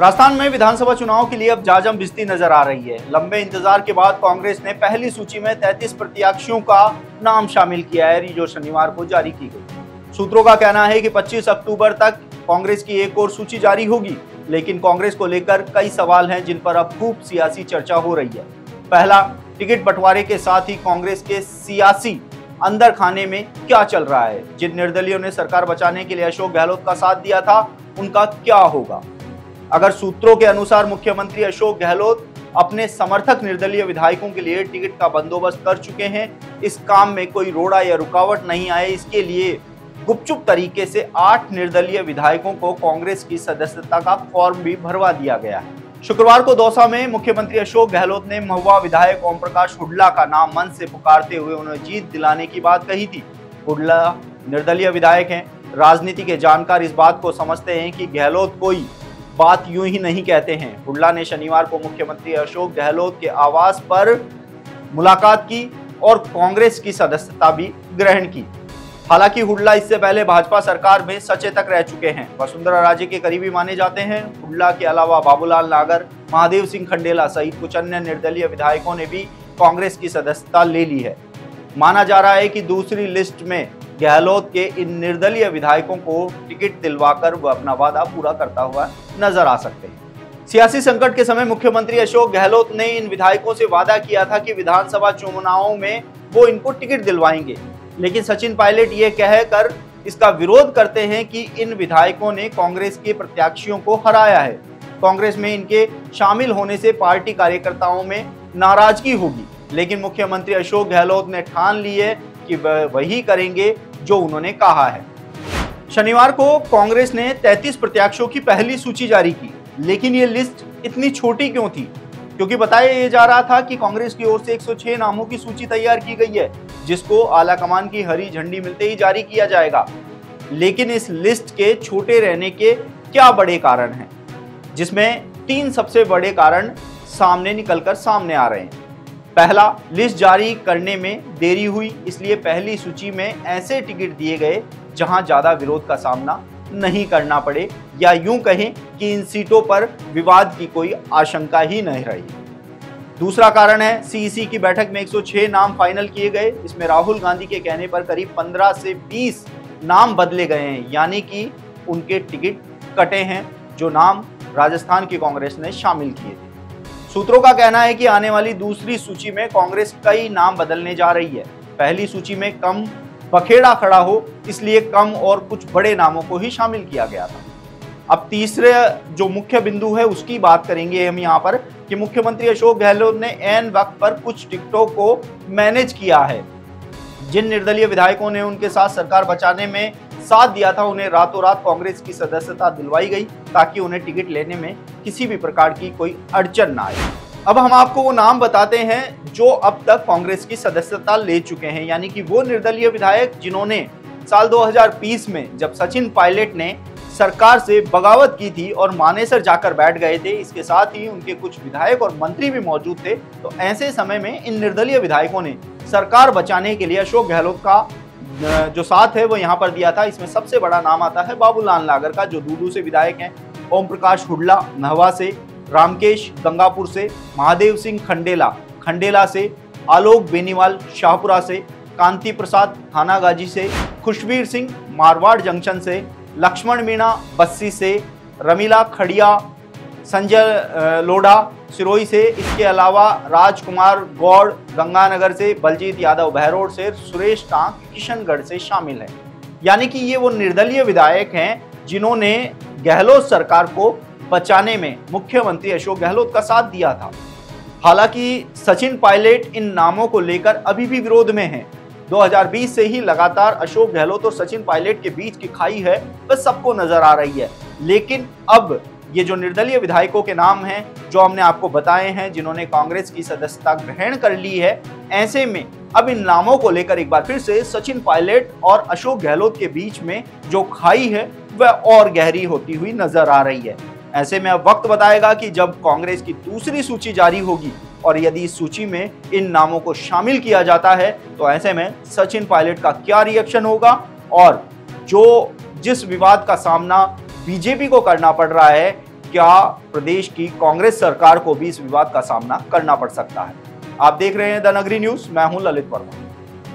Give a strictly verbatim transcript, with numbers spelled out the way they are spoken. राजस्थान में विधानसभा चुनाव के लिए अब जाजम बिजती नजर आ रही है। लंबे इंतजार के बाद कांग्रेस ने पहली सूची में तैंतीस प्रत्याशियों का नाम शामिल किया है, जो शनिवार को जारी की गई। सूत्रों का कहना है कि पच्चीस अक्टूबर तक कांग्रेस की एक और सूची जारी होगी, लेकिन कांग्रेस को लेकर कई सवाल हैं जिन पर अब खूब सियासी चर्चा हो रही है। पहला, टिकट बंटवारे के साथ ही कांग्रेस के सियासी अंदर खाने में क्या चल रहा है। जिन निर्दलीयों ने सरकार बचाने के लिए अशोक गहलोत का साथ दिया था, उनका क्या होगा। अगर सूत्रों के अनुसार मुख्यमंत्री अशोक गहलोत अपने समर्थक निर्दलीय विधायकों के लिए टिकट का बंदोबस्त कर चुके हैं, इस काम में कोई रोड़ा या रुकावट नहीं आए, इसके लिए गुपचुप तरीके से आठ निर्दलीय विधायकों को कांग्रेस की सदस्यता का फॉर्म भी भरवा दिया गया है। शुक्रवार को दौसा में मुख्यमंत्री अशोक गहलोत ने महुआ विधायक ओम प्रकाश हुड्डा का नाम मन से पुकारते हुए उन्हें जीत दिलाने की बात कही थी। हुड्डा निर्दलीय विधायक हैं, राजनीति के जानकार इस बात को समझते हैं कि गहलोत कोई बात यूं ही नहीं कहते हैं। हुड्डा ने शनिवार को मुख्यमंत्री अशोक गहलोत के आवास पर मुलाकात की और कांग्रेस की सदस्यता भी ग्रहण की। हालांकि हुड्डा इससे पहले भाजपा सरकार में सचेतक रह चुके हैं, वसुंधरा राजे के करीबी माने जाते हैं। हुड्डा के अलावा बाबूलाल नागर, महादेव सिंह खंडेला सहित कुछ अन्य निर्दलीय विधायकों ने भी कांग्रेस की सदस्यता ले ली है। माना जा रहा है कि दूसरी लिस्ट में गहलोत के इन निर्दलीय विधायकों को टिकट दिलवाकर वह अपना वादा पूरा करता हुआ नजर आ सकते हैं। सियासी संकट के समय मुख्यमंत्री अशोक गहलोत ने इन विधायकों से वादा किया था कि विधानसभा चुनावों में वो इनको टिकट दिलवाएंगे, लेकिन सचिन पायलट ये कहकर इसका विरोध करते हैं कि इन विधायकों ने कांग्रेस के प्रत्याशियों को हराया है। कांग्रेस में इनके शामिल होने से पार्टी कार्यकर्ताओं में नाराजगी होगी, लेकिन मुख्यमंत्री अशोक गहलोत ने ठान ली है कि वह वही करेंगे जो उन्होंने कहा है। शनिवार को कांग्रेस ने तैंतीस प्रत्याशियों की पहली सूची जारी की, लेकिन ये लिस्ट इतनी छोटी क्यों थी? क्योंकि बताया जा रहा था कि कांग्रेस की ओर से एक सौ छह नामों की सूची तैयार की गई है, जिसको आलाकमान की हरी झंडी मिलते ही जारी किया जाएगा। लेकिन इस लिस्ट के छोटे रहने के क्या बड़े कारण हैं, जिसमें तीन सबसे बड़े कारण सामने निकलकर सामने आ रहे हैं। पहला, लिस्ट जारी करने में देरी हुई, इसलिए पहली सूची में ऐसे टिकट दिए गए जहां ज्यादा विरोध का सामना नहीं करना पड़े, या यूं कहें कि इन सीटों पर विवाद की कोई आशंका ही नहीं रही। दूसरा कारण है सीईसी की बैठक में एक सौ छह नाम फाइनल किए गए, इसमें राहुल गांधी के कहने पर करीब पंद्रह से बीस नाम बदले गए हैं, यानी कि उनके टिकट कटे हैं जो नाम राजस्थान की कांग्रेस ने शामिल किए थे। सूत्रों का कहना है कि आने वाली दूसरी सूची में कांग्रेस कई नाम बदलने जा रही है। पहली सूची में कम बखेड़ा खड़ा हो, इसलिए कम और कुछ बड़े नामों को ही शामिल किया गया था। अब तीसरे जो मुख्य बिंदु है उसकी बात करेंगे हम यहाँ पर, कि मुख्यमंत्री अशोक गहलोत ने ऐन वक्त पर कुछ टिकटों को मैनेज किया है। जिन निर्दलीय विधायकों ने उनके साथ सरकार बचाने में साथ दिया था, उन्हें रातों रात कांग्रेस की सदस्यता दिलवाई गई ताकि उन्हें टिकट लेने में किसी भी प्रकार की कोई अड़चन ना आए। अब हम आपको वो नाम बताते हैं जो अब तक कांग्रेस की सदस्यता ले चुके हैं, यानी कि वो निर्दलीय विधायक जिन्होंने साल दो हज़ार बीस में जब सचिन पायलट ने सरकार से बगावत की थी और मानेसर जाकर बैठ गए थे, इसके साथ ही उनके कुछ विधायक और मंत्री भी मौजूद थे। तो ऐसे समय में इन निर्दलीय विधायकों ने सरकार बचाने के लिए अशोक गहलोत का जो साथ है वो यहाँ पर दिया था। इसमें सबसे बड़ा नाम आता है बाबूलाल नागर का, जो दूदू से विधायक हैं। ओम प्रकाश हुड्डा नहवा से, रामकेश गंगापुर से, महादेव सिंह खंडेला खंडेला से, आलोक बेनीवाल शाहपुरा से, कांति प्रसाद थानागाजी से, खुशबीर सिंह मारवाड़ जंक्शन से, लक्ष्मण मीणा बस्सी से, रमीला खडिया संजय लोडा सिरोही से, इसके अलावा राजकुमार गौड़ गंगानगर से, बलजीत यादव बहरोड से, सुरेश टांग किशनगढ़ से शामिल हैं। यानी कि ये वो निर्दलीय विधायक हैं जिन्होंने गहलोत सरकार को बचाने में मुख्यमंत्री अशोक गहलोत का साथ दिया था। हालांकि सचिन पायलट इन नामों को लेकर अभी भी विरोध में हैं। दो हज़ार बीस से ही लगातार अशोक गहलोत और सचिन पायलट के बीच की खाई है, वह सबको नजर आ रही है। लेकिन अब ये जो निर्दलीय विधायकों के नाम हैं जो हमने आपको बताए हैं, जिन्होंने कांग्रेस की सदस्यता ग्रहण कर ली है, ऐसे में अब इन नामों को लेकर एक बार फिर से सचिन पायलट और अशोक गहलोत के बीच में जो खाई है वह और गहरी होती हुई नजर आ रही है। ऐसे में अब वक्त बताएगा कि जब कांग्रेस की दूसरी सूची जारी होगी और यदि इस सूची में इन नामों को शामिल किया जाता है, तो ऐसे में सचिन पायलट का क्या रिएक्शन होगा, और जो जिस विवाद का सामना बीजेपी को करना पड़ रहा है क्या प्रदेश की कांग्रेस सरकार को भी इस विवाद का सामना करना पड़ सकता है। आप देख रहे हैं द नगरी न्यूज, मैं हूं ललित परमार।